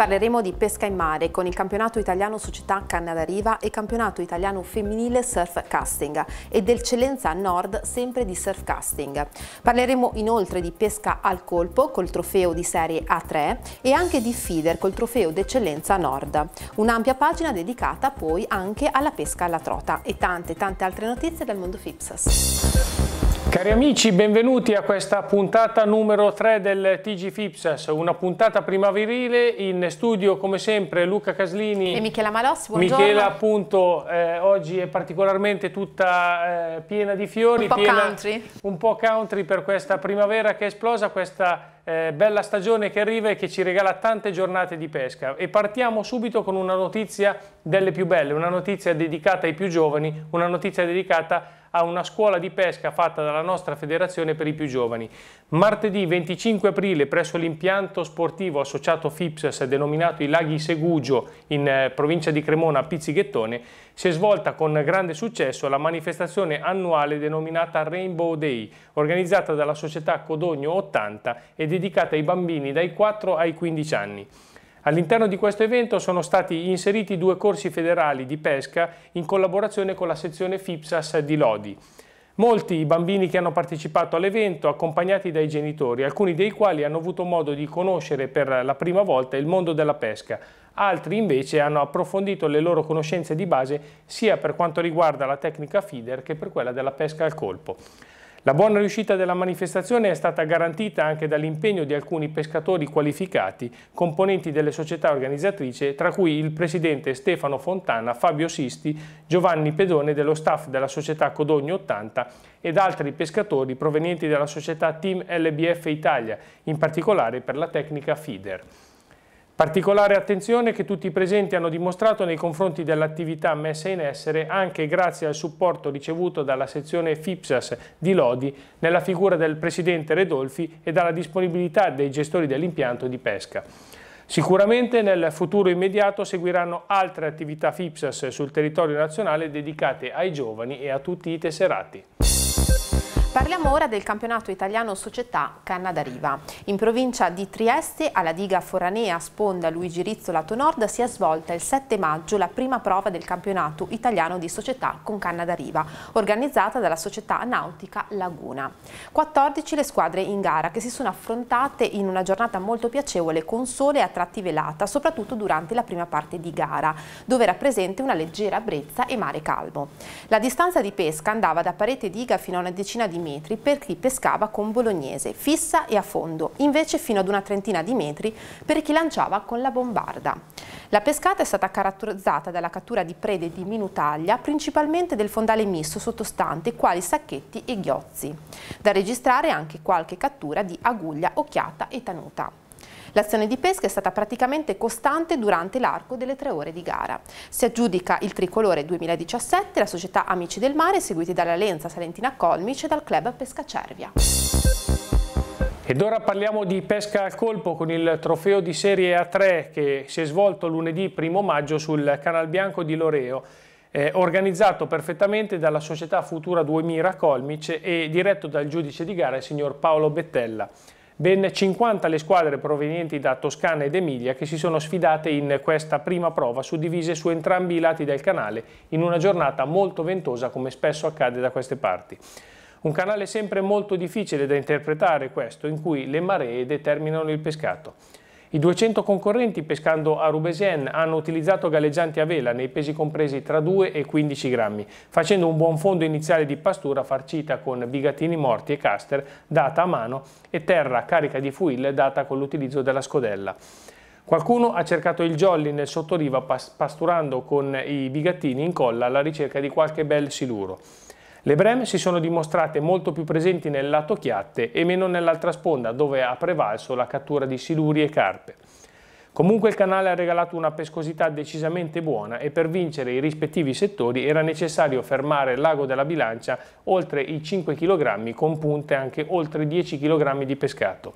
parleremo di pesca in mare con il campionato italiano società canna da riva e campionato italiano femminile surf casting e d'eccellenza nord sempre di surf casting. Parleremo inoltre di pesca al colpo col trofeo di serie A3 e anche di feeder col trofeo d'eccellenza nord. Un'ampia pagina dedicata poi anche alla pesca alla trota e tante altre notizie dal mondo Fipsas. Cari amici, benvenuti a questa puntata numero 3 del TG Fipsas, una puntata primaverile. In studio come sempre Luca Caslini e Michela Malossi, buongiorno. Michela appunto oggi è particolarmente tutta piena di fiori, un po' country per questa primavera che è esplosa, questa bella stagione che arriva e che ci regala tante giornate di pesca. E partiamo subito con una notizia delle più belle, una notizia dedicata ai più giovani, una notizia dedicata a una scuola di pesca fatta dalla nostra federazione per i più giovani. Martedì 25 aprile presso l'impianto sportivo associato Fipsas denominato i Laghi Segugio in provincia di Cremona a Pizzighettone si è svolta con grande successo la manifestazione annuale denominata Rainbow Day, organizzata dalla società Codogno 80 e dedicata ai bambini dai 4 ai 15 anni. All'interno di questo evento sono stati inseriti 2 corsi federali di pesca in collaborazione con la sezione Fipsas di Lodi. Molti i bambini che hanno partecipato all'evento, accompagnati dai genitori, alcuni dei quali hanno avuto modo di conoscere per la prima volta il mondo della pesca, altri invece hanno approfondito le loro conoscenze di base sia per quanto riguarda la tecnica feeder che per quella della pesca al colpo. La buona riuscita della manifestazione è stata garantita anche dall'impegno di alcuni pescatori qualificati, componenti delle società organizzatrici, tra cui il presidente Stefano Fontana, Fabio Sisti, Giovanni Pedone dello staff della società Codogno 80 ed altri pescatori provenienti dalla società Team LBF Italia, in particolare per la tecnica feeder. Particolare attenzione che tutti i presenti hanno dimostrato nei confronti dell'attività messa in essere anche grazie al supporto ricevuto dalla sezione Fipsas di Lodi nella figura del presidente Redolfi e dalla disponibilità dei gestori dell'impianto di pesca. Sicuramente nel futuro immediato seguiranno altre attività Fipsas sul territorio nazionale dedicate ai giovani e a tutti i tesserati. Parliamo ora del campionato italiano società canna da riva. In provincia di Trieste, alla diga Foranea, sponda Luigi Rizzo lato nord, si è svolta il 7 maggio la prima prova del campionato italiano di società con canna da riva, organizzata dalla società nautica Laguna. 14 le squadre in gara che si sono affrontate in una giornata molto piacevole con sole a tratti velata, soprattutto durante la prima parte di gara, dove era presente una leggera brezza e mare calmo. La distanza di pesca andava da parete diga fino a una decina di metri per chi pescava con bolognese, fissa e a fondo, invece fino ad una trentina di metri per chi lanciava con la bombarda. La pescata è stata caratterizzata dalla cattura di prede di minutaglia, principalmente del fondale misto sottostante, quali sacchetti e ghiozzi. Da registrare anche qualche cattura di aguglia, occhiata e tanuta. L'azione di pesca è stata praticamente costante durante l'arco delle 3 ore di gara. Si aggiudica il tricolore 2017 la società Amici del Mare, seguiti dalla Lenza Salentina Colmic e dal club Pesca Cervia. Ed ora parliamo di pesca al colpo con il trofeo di serie A3 che si è svolto lunedì 1 maggio sul Canal Bianco di Loreo, organizzato perfettamente dalla società Futura 2000 Colmic e diretto dal giudice di gara il signor Paolo Bettella. Ben 50 le squadre provenienti da Toscana ed Emilia che si sono sfidate in questa prima prova, suddivise su entrambi i lati del canale in una giornata molto ventosa come spesso accade da queste parti. Un canale sempre molto difficile da interpretare questo, in cui le maree determinano il pescato. I 200 concorrenti pescando a Rubesen hanno utilizzato galleggianti a vela nei pesi compresi tra 2 e 15 grammi, facendo un buon fondo iniziale di pastura farcita con bigatini morti e caster data a mano e terra carica di fuil data con l'utilizzo della scodella. Qualcuno ha cercato il jolly nel sottoriva pasturando con i bigattini in colla alla ricerca di qualche bel siluro. Le breme si sono dimostrate molto più presenti nel lato chiatte e meno nell'altra sponda, dove ha prevalso la cattura di siluri e carpe. Comunque il canale ha regalato una pescosità decisamente buona e per vincere i rispettivi settori era necessario fermare l'ago della bilancia oltre i 5 kg, con punte anche oltre 10 kg di pescato.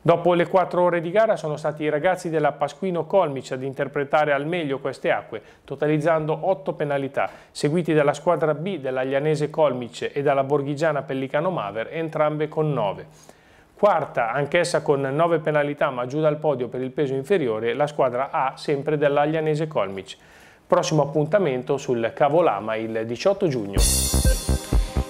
Dopo le 4 ore di gara sono stati i ragazzi della Pasquino Colmic ad interpretare al meglio queste acque, totalizzando 8 penalità, seguiti dalla squadra B della Lianese Colmic e dalla borghigiana Pellicano Maver, entrambe con 9. Quarta, anch'essa con 9 penalità ma giù dal podio per il peso inferiore, la squadra A sempre dell'Aglianese Colmic. Prossimo appuntamento sul Cavolama il 18 giugno.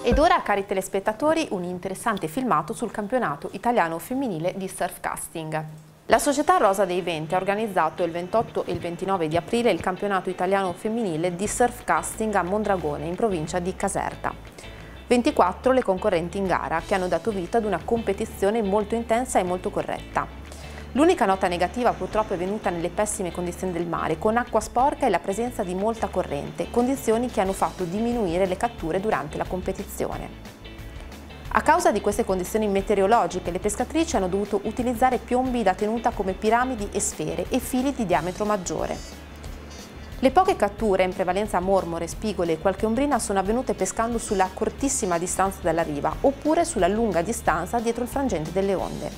Ed ora, cari telespettatori, un interessante filmato sul campionato italiano femminile di surfcasting. La società Rosa dei Venti ha organizzato il 28 e il 29 di aprile il campionato italiano femminile di surfcasting a Mondragone, in provincia di Caserta. 24 le concorrenti in gara, che hanno dato vita ad una competizione molto intensa e molto corretta. L'unica nota negativa purtroppo è venuta nelle pessime condizioni del mare, con acqua sporca e la presenza di molta corrente, condizioni che hanno fatto diminuire le catture durante la competizione. A causa di queste condizioni meteorologiche, le pescatrici hanno dovuto utilizzare piombi da tenuta come piramidi e sfere e fili di diametro maggiore. Le poche catture, in prevalenza mormore, spigole e qualche ombrina, sono avvenute pescando sulla cortissima distanza dalla riva oppure sulla lunga distanza dietro il frangente delle onde.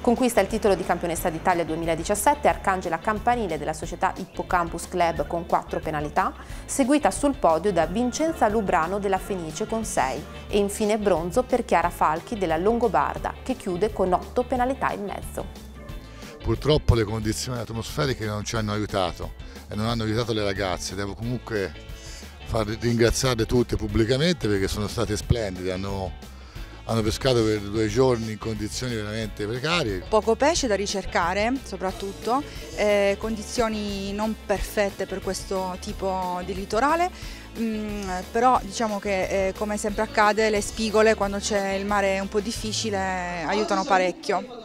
Conquista il titolo di campionessa d'Italia 2017 Arcangela Campanile della società Hippocampus Club con 4 penalità, seguita sul podio da Vincenza Lubrano della Fenice con 6 e infine bronzo per Chiara Falchi della Longobarda, che chiude con 8 penalità in mezzo. Purtroppo le condizioni atmosferiche non ci hanno aiutato e non hanno aiutato le ragazze. Devo comunque ringraziarle tutte pubblicamente perché sono state splendide, hanno pescato per 2 giorni in condizioni veramente precarie. Poco pesce da ricercare, soprattutto, condizioni non perfette per questo tipo di litorale, però diciamo che come sempre accade le spigole quando c'è il mare un po' difficile aiutano parecchio.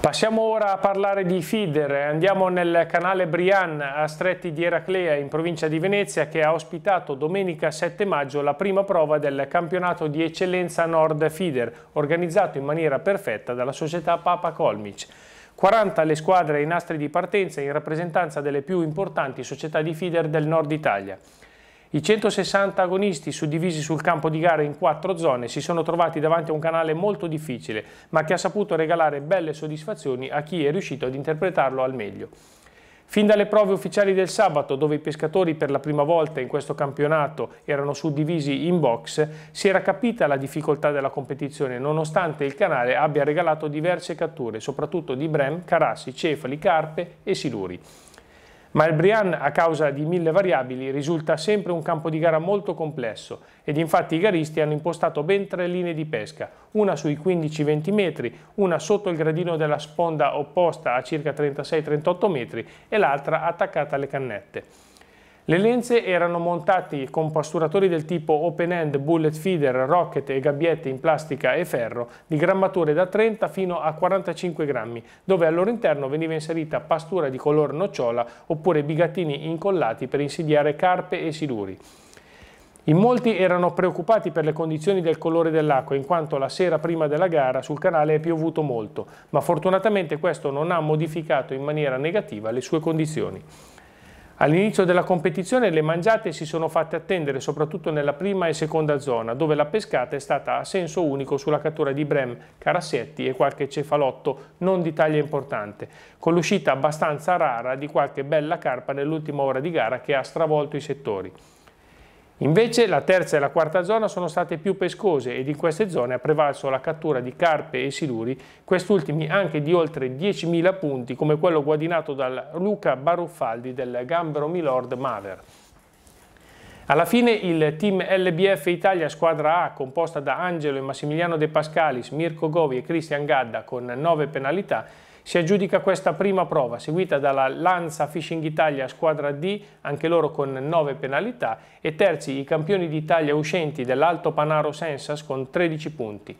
Passiamo ora a parlare di feeder, andiamo nel canale Brian a Stretti di Eraclea in provincia di Venezia, che ha ospitato domenica 7 maggio la prima prova del campionato di eccellenza Nord Feeder, organizzato in maniera perfetta dalla società Papa Colmic. 40 le squadre ai nastri di partenza in rappresentanza delle più importanti società di feeder del Nord Italia. I 160 agonisti, suddivisi sul campo di gara in 4 zone, si sono trovati davanti a un canale molto difficile, ma che ha saputo regalare belle soddisfazioni a chi è riuscito ad interpretarlo al meglio. Fin dalle prove ufficiali del sabato, dove i pescatori per la prima volta in questo campionato erano suddivisi in box, si era capita la difficoltà della competizione, nonostante il canale abbia regalato diverse catture, soprattutto di brem, carassi, cefali, carpe e siluri. Ma il Brian, a causa di 1000 variabili, risulta sempre un campo di gara molto complesso ed infatti i garisti hanno impostato ben 3 linee di pesca, una sui 15-20 metri, una sotto il gradino della sponda opposta a circa 36-38 metri e l'altra attaccata alle cannette. Le lenze erano montate con pasturatori del tipo open end, bullet feeder, rocket e gabbiette in plastica e ferro di grammature da 30 fino a 45 grammi, dove al loro interno veniva inserita pastura di color nocciola oppure bigattini incollati per insidiare carpe e siluri. In molti erano preoccupati per le condizioni del colore dell'acqua, in quanto la sera prima della gara sul canale è piovuto molto, ma fortunatamente questo non ha modificato in maniera negativa le sue condizioni. All'inizio della competizione le mangiate si sono fatte attendere soprattutto nella prima e seconda zona, dove la pescata è stata a senso unico sulla cattura di brem, carassetti e qualche cefalotto non di taglia importante, con l'uscita abbastanza rara di qualche bella carpa nell'ultima ora di gara che ha stravolto i settori. Invece la terza e la quarta zona sono state più pescose ed in queste zone ha prevalso la cattura di carpe e siluri, quest'ultimi anche di oltre 10.000 punti, come quello guadagnato dal Luca Baruffaldi del Gambero Milord Maver. Alla fine il team LBF Italia squadra A, composta da Angelo e Massimiliano De Pascalis, Mirko Govi e Cristian Gadda con 9 penalità, si aggiudica questa prima prova, seguita dalla Lanza Fishing Italia squadra D, anche loro con 9 penalità, e terzi i campioni d'Italia uscenti dell'Alto Panaro Sensas con 13 punti.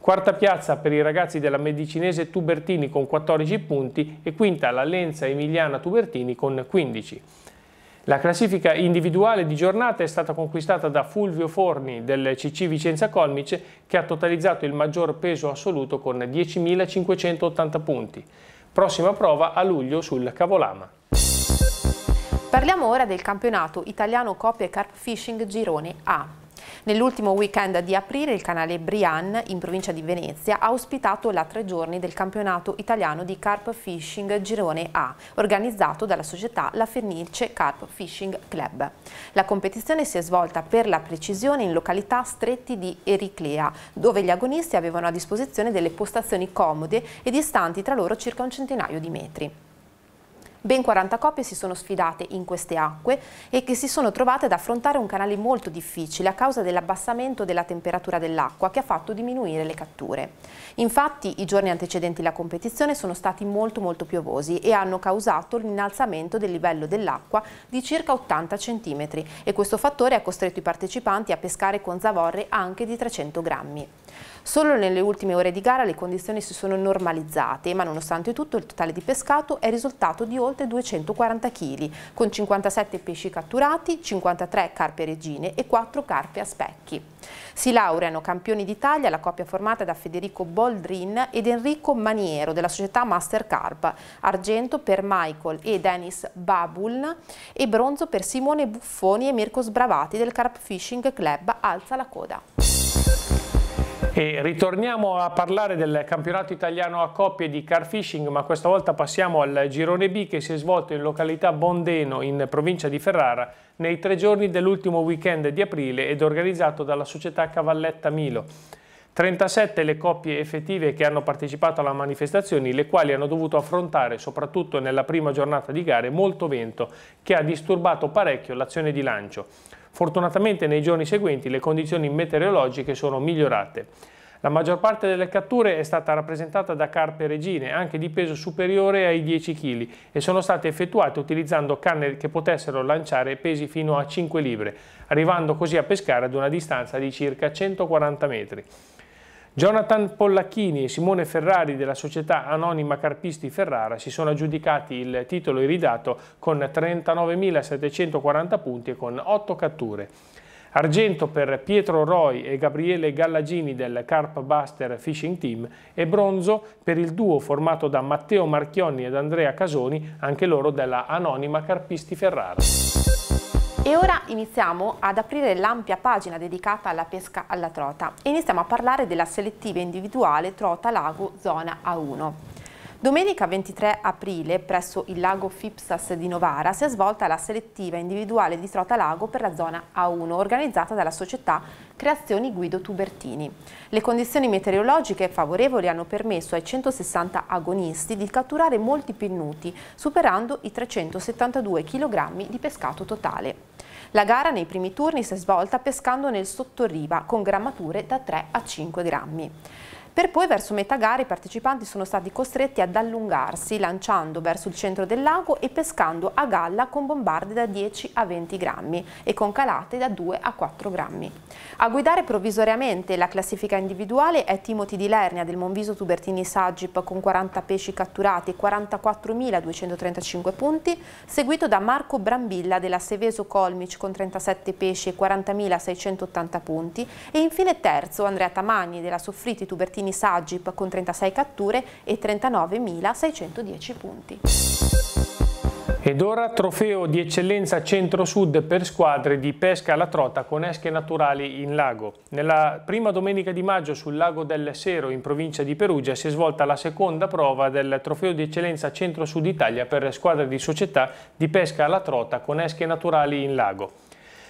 Quarta piazza per i ragazzi della Medicinese Tubertini con 14 punti e quinta la Lenza Emiliana Tubertini con 15. La classifica individuale di giornata è stata conquistata da Fulvio Forni del CC Vicenza Colmic, che ha totalizzato il maggior peso assoluto con 10.580 punti. Prossima prova a luglio sul Cavolama. Parliamo ora del campionato italiano Coppie Carp Fishing Girone A. Nell'ultimo weekend di aprile il canale Brian, in provincia di Venezia, ha ospitato la 3 giorni del campionato italiano di carp fishing girone A, organizzato dalla società La Fenice Carp Fishing Club. La competizione si è svolta per la precisione in località Stretti di Eraclea, dove gli agonisti avevano a disposizione delle postazioni comode e distanti tra loro circa un centinaio di metri. Ben 40 coppie si sono sfidate in queste acque e che si sono trovate ad affrontare un canale molto difficile a causa dell'abbassamento della temperatura dell'acqua che ha fatto diminuire le catture. Infatti i giorni antecedenti la competizione sono stati molto piovosi e hanno causato l'innalzamento del livello dell'acqua di circa 80 cm e questo fattore ha costretto i partecipanti a pescare con zavorre anche di 300 grammi. Solo nelle ultime ore di gara le condizioni si sono normalizzate, ma nonostante tutto il totale di pescato è risultato di oltre 240 kg, con 57 pesci catturati, 53 carpe regine e 4 carpe a specchi. Si laureano campioni d'Italia la coppia formata da Federico Boldrin ed Enrico Maniero della società Master Carp, argento per Michael e Dennis Babul e bronzo per Simone Buffoni e Mirko Sbravati del Carp Fishing Club Alza la Coda. E ritorniamo a parlare del campionato italiano a coppie di car fishing, ma questa volta passiamo al girone B che si è svolto in località Bondeno in provincia di Ferrara nei 3 giorni dell'ultimo weekend di aprile ed organizzato dalla società Cavalletta Milo. 37 le coppie effettive che hanno partecipato alla manifestazione, le quali hanno dovuto affrontare, soprattutto nella prima giornata di gare, molto vento che ha disturbato parecchio l'azione di lancio. Fortunatamente nei giorni seguenti le condizioni meteorologiche sono migliorate. La maggior parte delle catture è stata rappresentata da carpe regine, anche di peso superiore ai 10 kg, e sono state effettuate utilizzando canne che potessero lanciare pesi fino a 5 libre, arrivando così a pescare ad una distanza di circa 140 metri. Jonathan Pollacchini e Simone Ferrari della società Anonima Carpisti Ferrara si sono aggiudicati il titolo iridato con 39.740 punti e con 8 catture. Argento per Pietro Roy e Gabriele Gallagini del Carp Buster Fishing Team e bronzo per il duo formato da Matteo Marchionni ed Andrea Casoni, anche loro della Anonima Carpisti Ferrara. E ora iniziamo ad aprire l'ampia pagina dedicata alla pesca alla trota e iniziamo a parlare della selettiva individuale trota lago zona A1. Domenica 23 aprile presso il lago Fipsas di Novara si è svolta la selettiva individuale di trota lago per la zona A1 organizzata dalla società Creazioni Guido Tubertini. Le condizioni meteorologiche favorevoli hanno permesso ai 160 agonisti di catturare molti pennuti superando i 372 kg di pescato totale. La gara nei primi turni si è svolta pescando nel sottoriva con grammature da 3 a 5 grammi. Per poi verso metà gara i partecipanti sono stati costretti ad allungarsi lanciando verso il centro del lago e pescando a galla con bombarde da 10 a 20 grammi e con calate da 2 a 4 grammi. A guidare provvisoriamente la classifica individuale è Timothy Di Lernia del Monviso Tubertini Sagip con 40 pesci catturati e 44.235 punti, seguito da Marco Brambilla della Seveso Colmic con 37 pesci e 40.680 punti e infine terzo Andrea Tamagni della Soffritti Tubertini Sagip con 36 catture e 39.610 punti. Ed ora trofeo di eccellenza centro-sud per squadre di pesca alla trota con esche naturali in lago. Nella prima domenica di maggio sul lago del Sero in provincia di Perugia si è svolta la seconda prova del trofeo di eccellenza centro-sud Italia per squadre di società di pesca alla trota con esche naturali in lago.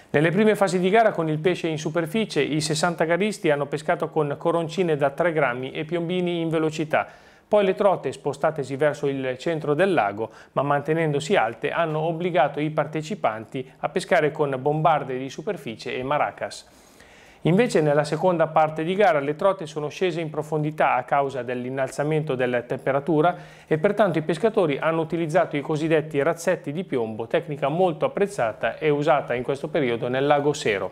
Nelle prime fasi di gara con il pesce in superficie i 60 garisti hanno pescato con coroncine da 3 grammi e piombini in velocità. Poi le trote, spostatesi verso il centro del lago, ma mantenendosi alte, hanno obbligato i partecipanti a pescare con bombarde di superficie e maracas. Invece nella seconda parte di gara le trote sono scese in profondità a causa dell'innalzamento della temperatura e pertanto i pescatori hanno utilizzato i cosiddetti razzetti di piombo, tecnica molto apprezzata e usata in questo periodo nel lago Sero.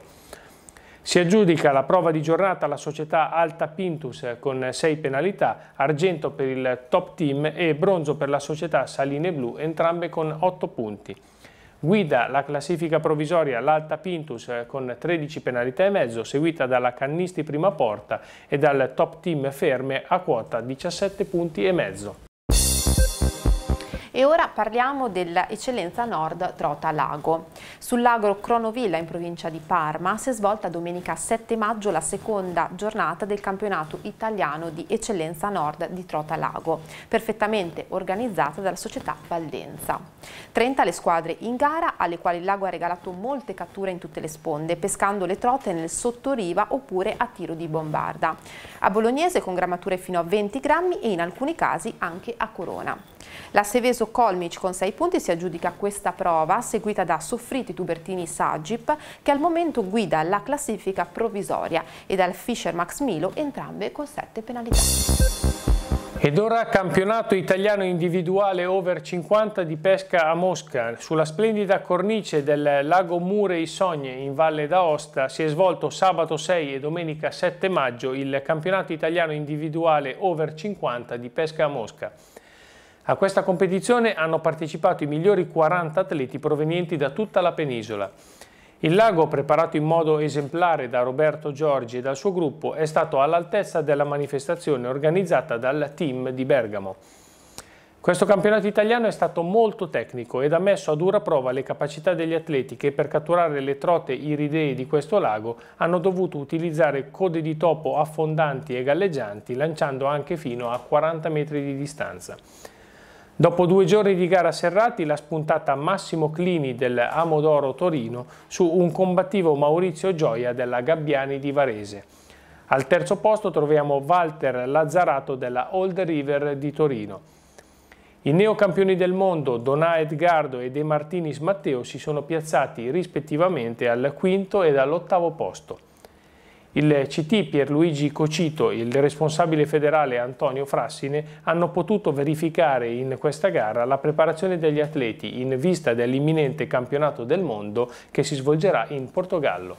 Si aggiudica la prova di giornata alla società Alta Pintus con 6 penalità, argento per il top team e bronzo per la società Saline Blu, entrambe con 8 punti. Guida la classifica provvisoria l'Alta Pintus con 13 penalità e mezzo, seguita dalla Cannisti Prima Porta e dal Top Team Ferme a quota 17 punti e mezzo. E ora parliamo dell'Eccellenza Nord Trota Lago. Sul lago Cronovilla in provincia di Parma si è svolta domenica 7 maggio la seconda giornata del campionato italiano di Eccellenza Nord di Trota Lago, perfettamente organizzata dalla società Valdenza. 30 le squadre in gara, alle quali il lago ha regalato molte catture in tutte le sponde, pescando le trote nel sottoriva oppure a tiro di bombarda. A bolognese con grammature fino a 20 grammi e in alcuni casi anche a corona. La Seveso Colmic con 6 punti si aggiudica questa prova, seguita da Soffriti Tubertini Sagip, che al momento guida la classifica provvisoria, e dal Fisher Max Milo, entrambe con 7 penalità. Ed ora campionato italiano individuale over 50 di pesca a mosca. Sulla splendida cornice del lago Murei Sogne in Valle d'Aosta si è svolto sabato 6 e domenica 7 maggio il campionato italiano individuale over 50 di pesca a mosca. A questa competizione hanno partecipato i migliori 40 atleti provenienti da tutta la penisola. Il lago, preparato in modo esemplare da Roberto Giorgi e dal suo gruppo, è stato all'altezza della manifestazione organizzata dal team di Bergamo. Questo campionato italiano è stato molto tecnico ed ha messo a dura prova le capacità degli atleti, che per catturare le trote iridee di questo lago hanno dovuto utilizzare code di topo affondanti e galleggianti, lanciando anche fino a 40 metri di distanza. Dopo 2 giorni di gara serrati, la spuntata Massimo Clini del Amodoro Torino su un combattivo Maurizio Gioia della Gabbiani di Varese. Al terzo posto troviamo Walter Lazzarato della Old River di Torino. I neocampioni del mondo Donà Edgardo e De Martinis Matteo si sono piazzati rispettivamente al quinto ed all'ottavo posto. Il CT Pierluigi Cocito e il responsabile federale Antonio Frassine hanno potuto verificare in questa gara la preparazione degli atleti in vista dell'imminente campionato del mondo che si svolgerà in Portogallo.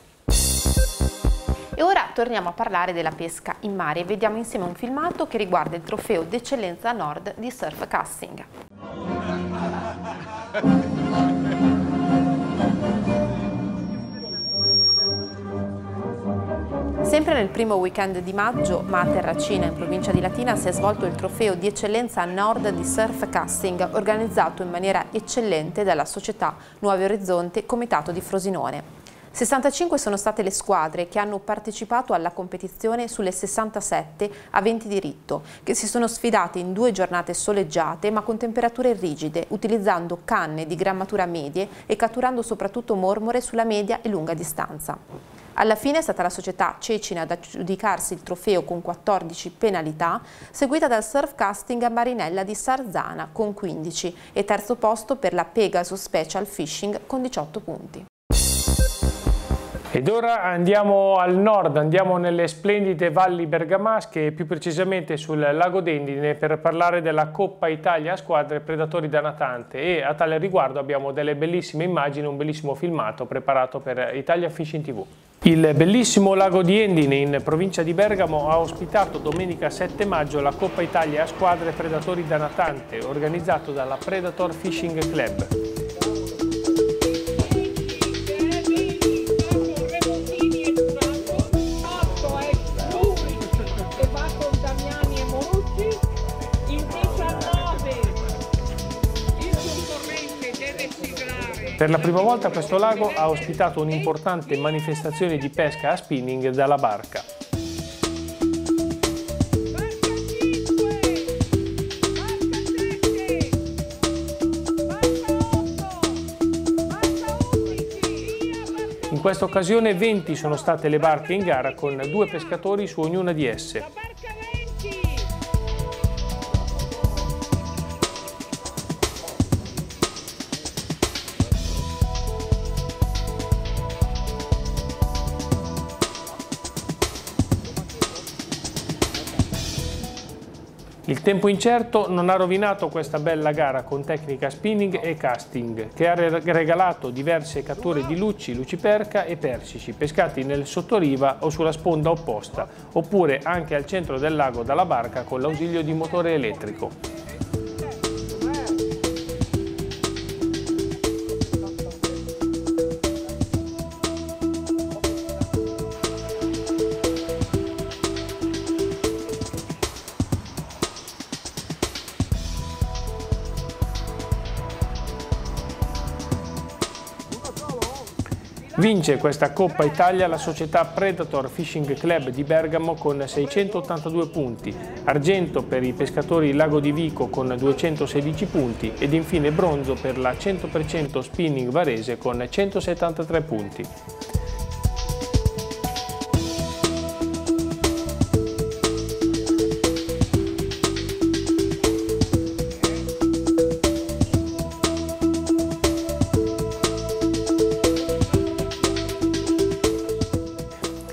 E ora torniamo a parlare della pesca in mare e vediamo insieme un filmato che riguarda il trofeo d'eccellenza nord di surf casting. Sempre nel primo weekend di maggio, ma a Terracina, in provincia di Latina, si è svolto il trofeo di eccellenza nord di surf casting, organizzato in maniera eccellente dalla società Nuovi Orizzonti Comitato di Frosinone. 65 sono state le squadre che hanno partecipato alla competizione sulle 67 aventi diritto, che si sono sfidate in 2 giornate soleggiate ma con temperature rigide, utilizzando canne di grammatura medie e catturando soprattutto mormore sulla media e lunga distanza. Alla fine è stata la società Cecina ad aggiudicarsi il trofeo con 14 penalità, seguita dal surfcasting Marinella di Sarzana con 15 e terzo posto per la Pegasus Special Fishing con 18 punti. Ed ora andiamo al nord, andiamo nelle splendide valli bergamasche, più precisamente sul lago d'Endine, per parlare della Coppa Italia a squadre predatori da natante, e a tale riguardo abbiamo delle bellissime immagini, un bellissimo filmato preparato per Italia Fishing TV. Il bellissimo lago di Endine in provincia di Bergamo ha ospitato domenica 7 maggio la Coppa Italia a squadre predatori da natante, organizzato dalla Predator Fishing Club. Per la prima volta questo lago ha ospitato un'importante manifestazione di pesca a spinning dalla barca. In questa occasione 20 sono state le barche in gara, con 2 pescatori su ognuna di esse. Il tempo incerto non ha rovinato questa bella gara con tecnica spinning e casting, che ha regalato diverse catture di lucci, luciperca e persici, pescati nel sottoriva o sulla sponda opposta, oppure anche al centro del lago dalla barca con l'ausilio di motore elettrico. Vince questa Coppa Italia la società Predator Fishing Club di Bergamo con 682 punti, argento per i pescatori Lago di Vico con 216 punti ed infine bronzo per la 100% Spinning Varese con 173 punti.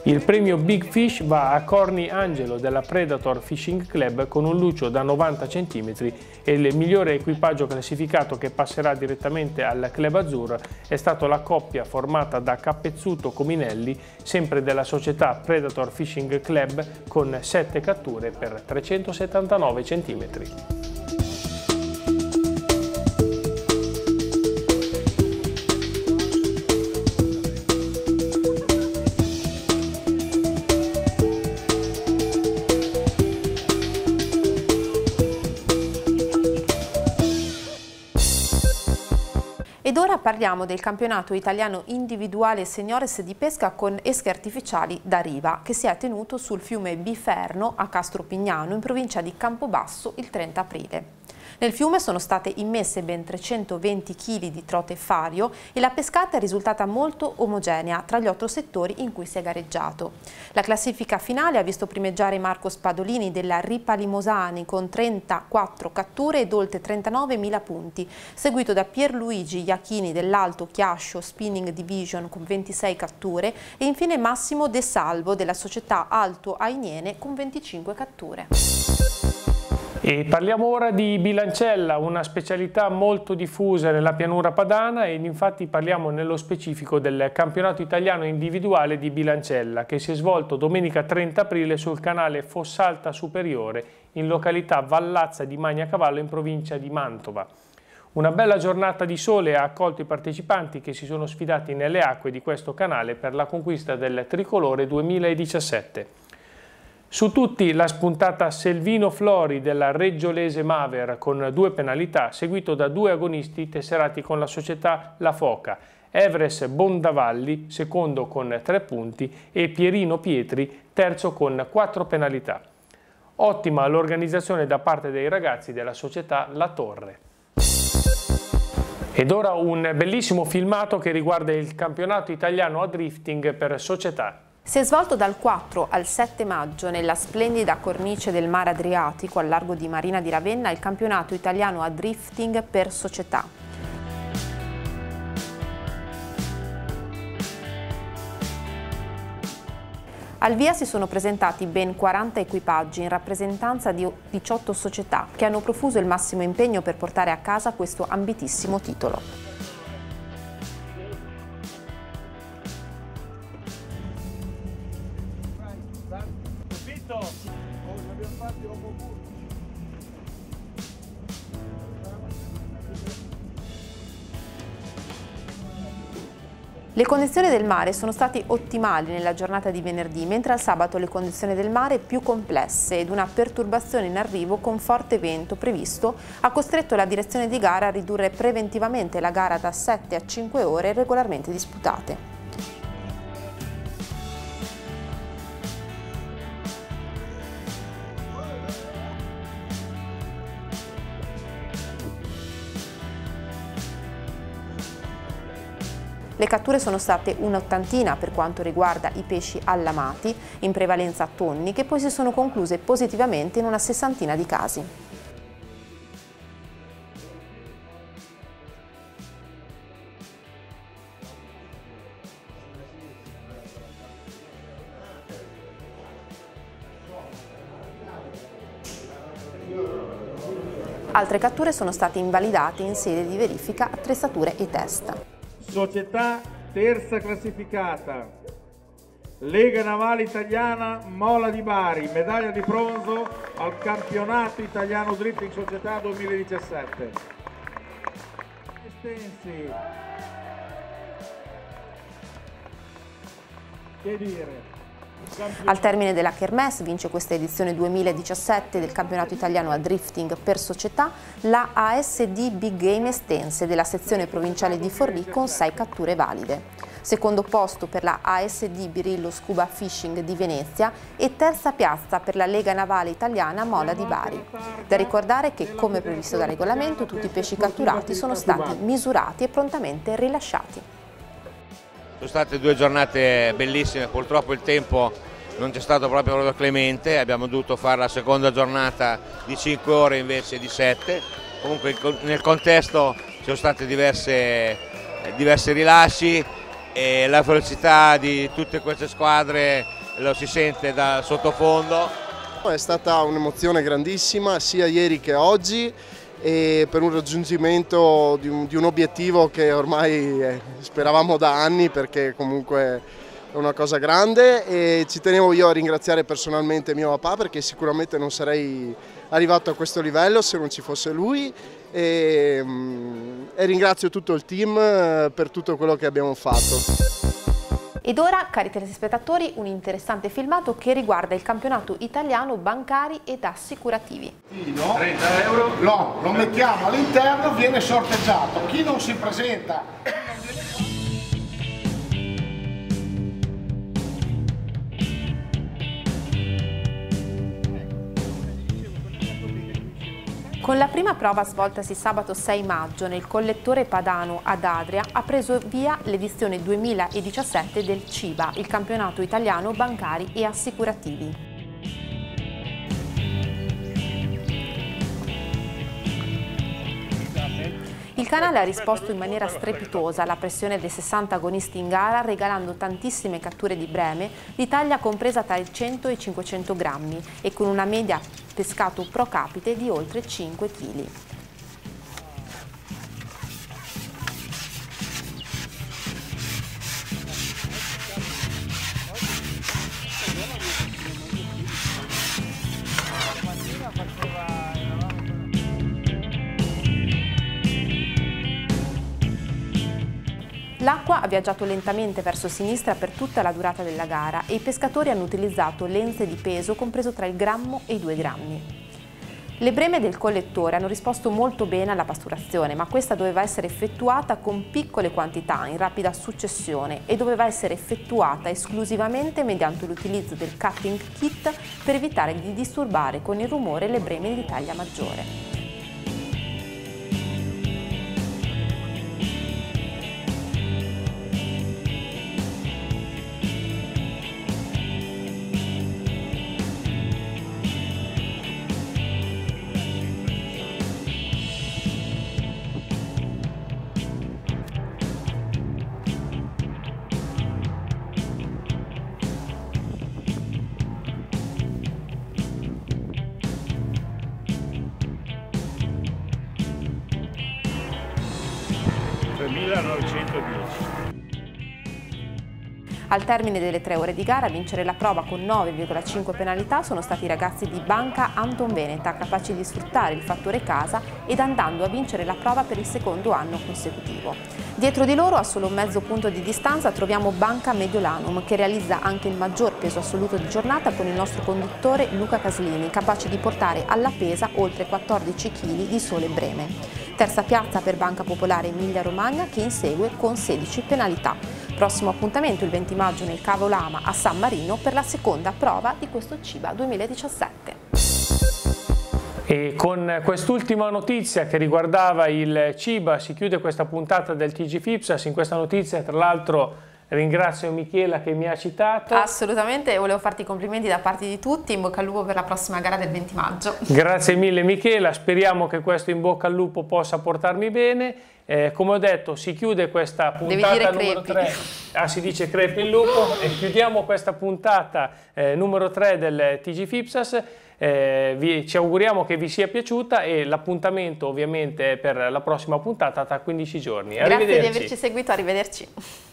Il premio Big Fish va a Corny Angelo della Predator Fishing Club con un luccio da 90 cm e il migliore equipaggio classificato, che passerà direttamente al club azzurro, è stato la coppia formata da Cappezzuto Cominelli, sempre della società Predator Fishing Club, con 7 catture per 379 cm. Ed ora parliamo del campionato italiano individuale seniores di pesca con esche artificiali da riva, che si è tenuto sul fiume Biferno a Castropignano in provincia di Campobasso il 30 aprile. Nel fiume sono state immesse ben 320 kg di trote fario e la pescata è risultata molto omogenea tra gli 8 settori in cui si è gareggiato. La classifica finale ha visto primeggiare Marco Spadolini della Ripa Limosani con 34 catture ed oltre 39.000 punti, seguito da Pierluigi Iachini dell'Alto Chiascio Spinning Division con 26 catture e infine Massimo De Salvo della società Alto Ainiene con 25 catture. E parliamo ora di bilancella, una specialità molto diffusa nella pianura padana, ed infatti parliamo nello specifico del campionato italiano individuale di bilancella che si è svolto domenica 30 aprile sul canale Fossalta Superiore in località Vallazza di Magnacavallo in provincia di Mantova. Una bella giornata di sole ha accolto i partecipanti che si sono sfidati nelle acque di questo canale per la conquista del tricolore 2017. Su tutti la spuntata Selvino Flori della Reggiolese Maver con 2 penalità, seguito da 2 agonisti tesserati con la società La Foca, Evres Bondavalli, secondo con 3 punti, e Pierino Pietri, terzo con 4 penalità. Ottima l'organizzazione da parte dei ragazzi della società La Torre. Ed ora un bellissimo filmato che riguarda il campionato italiano a drifting per società. Si è svolto dal 4 al 7 maggio nella splendida cornice del mare Adriatico al largo di Marina di Ravenna il campionato italiano a drifting per società. Al via si sono presentati ben 40 equipaggi in rappresentanza di 18 società che hanno profuso il massimo impegno per portare a casa questo ambitissimo titolo. Le condizioni del mare sono state ottimali nella giornata di venerdì, mentre al sabato le condizioni del mare più complesse ed una perturbazione in arrivo con forte vento previsto ha costretto la direzione di gara a ridurre preventivamente la gara da 7 a 5 ore regolarmente disputate. Le catture sono state un'ottantina per quanto riguarda i pesci allamati, in prevalenza tonni, che poi si sono concluse positivamente in una 60ina di casi. Altre catture sono state invalidate in sede di verifica attrezzature e test. Società terza classificata, Lega Navale Italiana Mola di Bari, medaglia di bronzo al campionato italiano Drifting Società 2017. Estensi. Che dire? Al termine della Kermesse vince questa edizione 2017 del campionato italiano a drifting per società la ASD Big Game Estense della sezione provinciale di Forlì con 6 catture valide. secondo posto per la ASD Birillo Scuba Fishing di Venezia e terza piazza per la Lega Navale Italiana Mola di Bari. Da ricordare che, come previsto dal regolamento, tutti i pesci catturati sono stati misurati e prontamente rilasciati. Sono state due giornate bellissime, purtroppo il tempo non c'è stato proprio clemente, abbiamo dovuto fare la seconda giornata di 5 ore invece di 7, comunque nel contesto ci sono stati diversi rilasci e la velocità di tutte queste squadre lo si sente da sottofondo. È stata un'emozione grandissima sia ieri che oggi e per un raggiungimento di un obiettivo che ormai speravamo da anni, perché comunque è una cosa grande, e ci tenevo io a ringraziare personalmente mio papà, perché sicuramente non sarei arrivato a questo livello se non ci fosse lui, e ringrazio tutto il team per tutto quello che abbiamo fatto. Ed ora, cari telespettatori, un interessante filmato che riguarda il campionato italiano bancari ed assicurativi. 30 euro. No, lo mettiamo all'interno, viene sorteggiato. Chi non si presenta? Con la prima prova svoltasi sabato 6 maggio nel collettore padano ad Adria ha preso via l'edizione 2017 del CIBA, il campionato italiano bancari e assicurativi. Il canale ha risposto in maniera strepitosa alla pressione dei 60 agonisti in gara, regalando tantissime catture di breme, di taglia compresa tra i 100 e i 500 grammi e con una media pescato pro capite di oltre 5 kg. L'acqua ha viaggiato lentamente verso sinistra per tutta la durata della gara e i pescatori hanno utilizzato lenze di peso compreso tra il grammo e i 2 grammi. Le breme del collettore hanno risposto molto bene alla pasturazione, ma questa doveva essere effettuata con piccole quantità in rapida successione e doveva essere effettuata esclusivamente mediante l'utilizzo del cutting kit per evitare di disturbare con il rumore le breme di taglia maggiore. Al termine delle 3 ore di gara a vincere la prova con 9,5 penalità sono stati i ragazzi di Banca Anton Veneta, capaci di sfruttare il fattore casa ed andando a vincere la prova per il secondo anno consecutivo. Dietro di loro, a solo mezzo punto di distanza, troviamo Banca Mediolanum, che realizza anche il maggior peso assoluto di giornata con il nostro conduttore Luca Caslini, capace di portare alla pesa oltre 14 kg di sole breme. Terza piazza per Banca Popolare Emilia Romagna, che insegue con 16 penalità. Prossimo appuntamento il 20 maggio nel Cavolama a San Marino per la seconda prova di questo CIBA 2017. E con quest'ultima notizia che riguardava il CIBA si chiude questa puntata del TG Fipsas. In questa notizia, tra l'altro, ringrazio Michela che mi ha citato. Assolutamente, volevo farti i complimenti da parte di tutti, in bocca al lupo per la prossima gara del 20 maggio. Grazie mille Michela, speriamo che questo in bocca al lupo possa portarmi bene. Come ho detto, si chiude questa puntata numero 3. Ah, si dice crepi il lupo. E chiudiamo questa puntata numero 3 del TG Fipsas. Ci auguriamo che vi sia piaciuta e l'appuntamento ovviamente è per la prossima puntata tra 15 giorni. Arrivederci. Grazie di averci seguito, arrivederci.